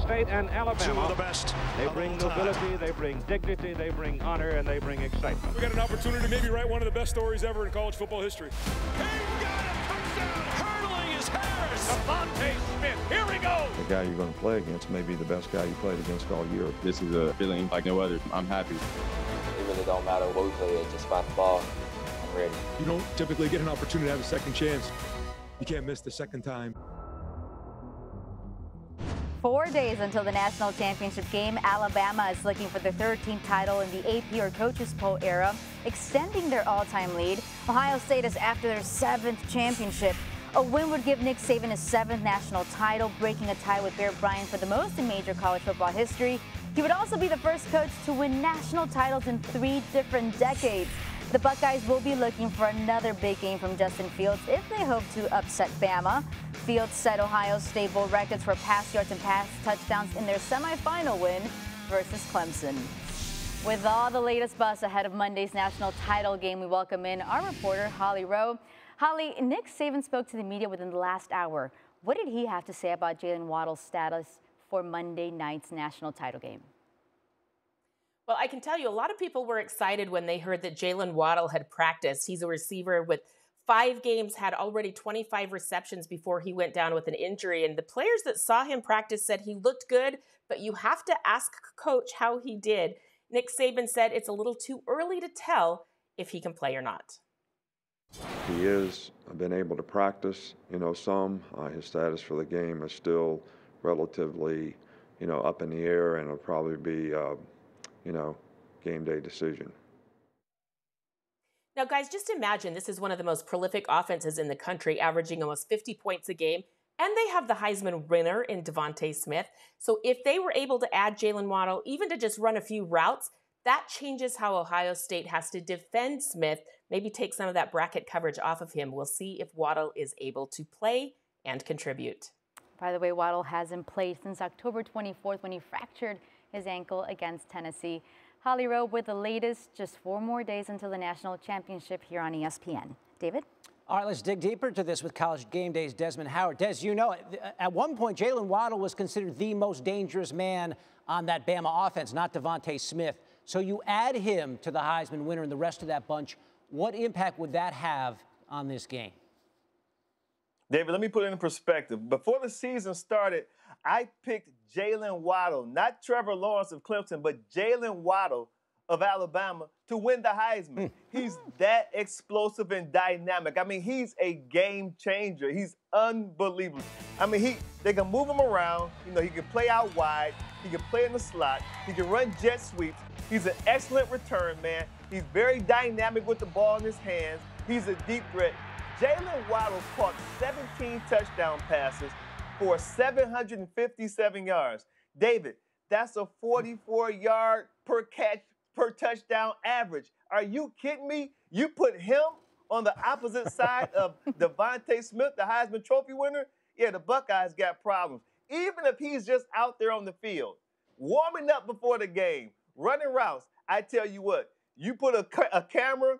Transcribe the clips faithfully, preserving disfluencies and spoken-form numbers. Florida State and Alabama. Two of the best. They bring nobility, they bring dignity, they bring honor, and they bring excitement. We got an opportunity to maybe write one of the best stories ever in college football history. He got a touchdown. Hurling is Harris. DeVonta Smith. Here we go. The guy you're going to play against may be the best guy you played against all year. This is a feeling like no other. I'm happy. It really don't matter what we play. It's just about the ball. I'm ready. You don't typically get an opportunity to have a second chance. You can't miss the second time. Four days until the national championship game, Alabama is looking for the third team title in the A P or Coaches Poll era, extending their all-time lead. Ohio State is after their seventh championship. A win would give Nick Saban his seventh national title, breaking a tie with Bear Bryant for the most in major college football history. He would also be the first coach to win national titles in three different decades. The Buckeyes will be looking for another big game from Justin Fields if they hope to upset Bama. Fields set Ohio State bowl records for pass yards and pass touchdowns in their semifinal win versus Clemson. With all the latest buzz ahead of Monday's national title game, we welcome in our reporter, Holly Rowe. Holly, Nick Saban spoke to the media within the last hour. What did he have to say about Jaylen Waddle's status for Monday night's national title game? Well, I can tell you a lot of people were excited when they heard that Jaylen Waddle had practiced. He's a receiver with five games, had already twenty-five receptions before he went down with an injury. And the players that saw him practice said he looked good, but you have to ask coach how he did. Nick Saban said it's a little too early to tell if he can play or not. He is. I've been able to practice, you know, some. Uh, his status for the game is still relatively, you know, up in the air, and it'll probably be uh, you know, game day decision. Now, guys, just imagine this is one of the most prolific offenses in the country, averaging almost fifty points a game, and they have the Heisman winner in DeVonta Smith. So if they were able to add Jaylen Waddle, even to just run a few routes, that changes how Ohio State has to defend Smith, maybe take some of that bracket coverage off of him. We'll see if Waddle is able to play and contribute. By the way, Waddle hasn't played since October twenty-fourth when he fractured his ankle against Tennessee. Holly Rowe with the latest, just four more days until the national championship here on E S P N. David? All right, let's dig deeper into this with College Game Day's Desmond Howard. Des, you know, at one point, Jaylen Waddle was considered the most dangerous man on that Bama offense, not DeVonta Smith. So you add him to the Heisman winner and the rest of that bunch. What impact would that have on this game? David, let me put it in perspective. Before the season started, I picked Jaylen Waddle, not Trevor Lawrence of Clemson, but Jaylen Waddle of Alabama to win the Heisman. He's that explosive and dynamic. I mean, he's a game changer. He's unbelievable. I mean, he they can move him around. You know, he can play out wide. He can play in the slot. He can run jet sweeps. He's an excellent return man. He's very dynamic with the ball in his hands. He's a deep threat. Jaylen Waddle caught seventeen touchdown passes for seven hundred fifty-seven yards. David, that's a forty-four yard per catch per touchdown average. Are you kidding me? You put him on the opposite side of DeVonta Smith, the Heisman Trophy winner? Yeah, the Buckeyes got problems. Even if he's just out there on the field, warming up before the game, running routes, I tell you what, you put a, ca a camera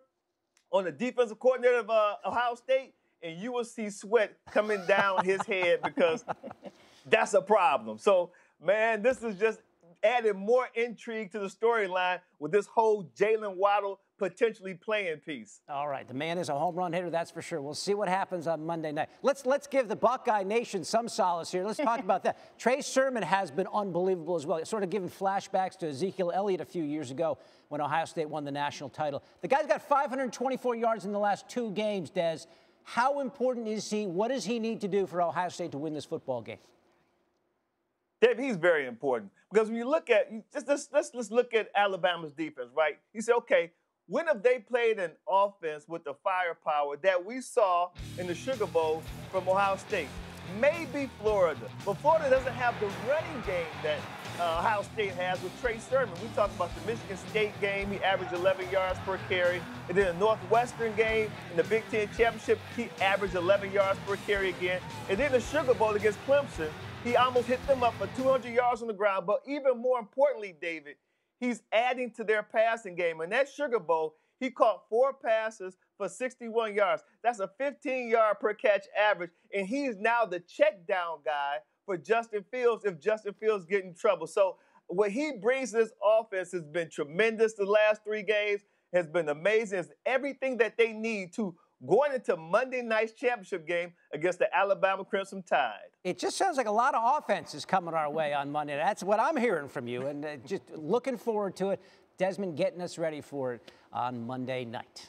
on the defensive coordinator of uh, Ohio State, and you will see sweat coming down his head because that's a problem. So, man, this is just adding more intrigue to the storyline with this whole Jaylen Waddle potentially playing piece. All right, the man is a home run hitter, that's for sure. We'll see what happens on Monday night. Let's let's give the Buckeye Nation some solace here. Let's talk about that. Trey Sermon has been unbelievable as well. It's sort of giving flashbacks to Ezekiel Elliott a few years ago when Ohio State won the national title. The guy's got five hundred twenty-four yards in the last two games, Des. How important is he? What does he need to do for Ohio State to win this football game? Dave, he's very important because when you look at just let's, let's let's look at Alabama's defense, right? You say, okay, when have they played an offense with the firepower that we saw in the Sugar Bowl from Ohio State? Maybe Florida, but Florida doesn't have the running game that uh, Ohio State has with Trey Sermon. We talked about the Michigan State game; he averaged eleven yards per carry, and then the Northwestern game in the Big Ten championship, he averaged eleven yards per carry again, and then the Sugar Bowl against Clemson. He almost hit them up for two hundred yards on the ground, but even more importantly, David, he's adding to their passing game. In that Sugar Bowl, he caught four passes for sixty-one yards. That's a fifteen yard per catch average, and he's now the check down guy for Justin Fields if Justin Fields get in trouble. So what he brings to this offense has been tremendous the last three games, has been amazing. It's everything that they need to going into Monday night's championship game against the Alabama Crimson Tide. It just sounds like a lot of offense is coming our way on Monday. That's what I'm hearing from you, and just looking forward to it. Desmond getting us ready for it on Monday night.